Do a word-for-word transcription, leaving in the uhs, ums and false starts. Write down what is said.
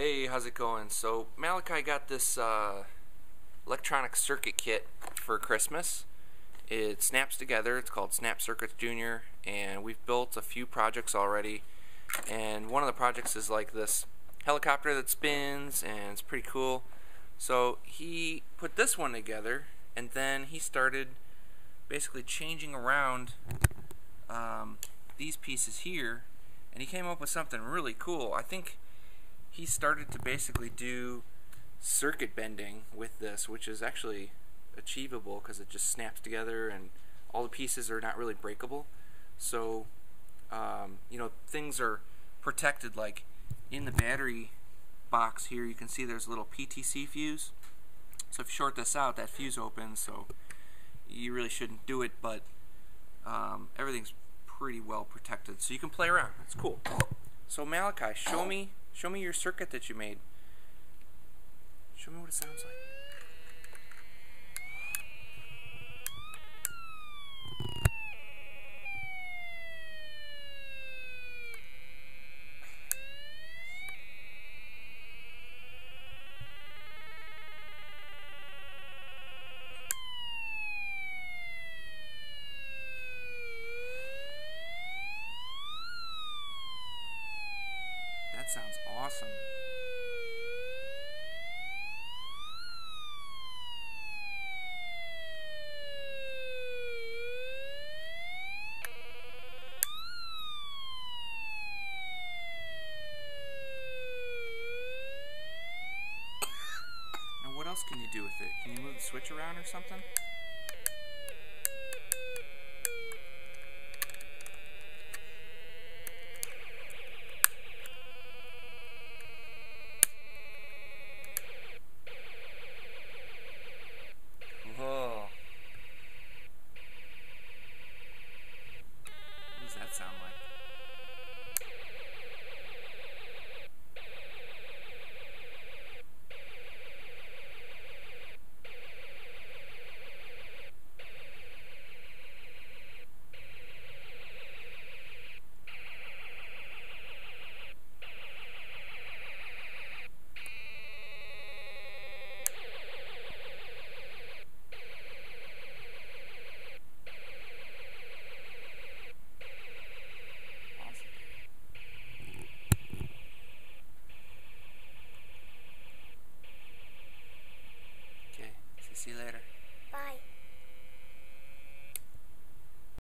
Hey, how's it going? So Malachi got this uh, electronic circuit kit for Christmas. It snaps together. It's called Snap Circuits Junior and we've built a few projects already, and one of the projects is like this helicopter that spins, and it's pretty cool. So he put this one together, and then he started basically changing around um, these pieces here, and he came up with something really cool. I think he started to basically do circuit bending with this, which is actually achievable because it just snaps together and all the pieces are not really breakable. So um, you know, things are protected. Like in the battery box here, you can see there's a little P T C fuse, so if you short this out, that fuse opens, so you really shouldn't do it, but um, everything's pretty well protected, so you can play around. It's cool. So Malachi, show me Show me your circuit that you made. Show me what it sounds like. Sounds awesome. Now what else can you do with it? Can you move the switch around or something?